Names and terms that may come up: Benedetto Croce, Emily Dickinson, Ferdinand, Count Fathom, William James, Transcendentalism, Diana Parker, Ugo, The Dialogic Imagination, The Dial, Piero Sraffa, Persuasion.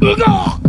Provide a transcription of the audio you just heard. Ugo!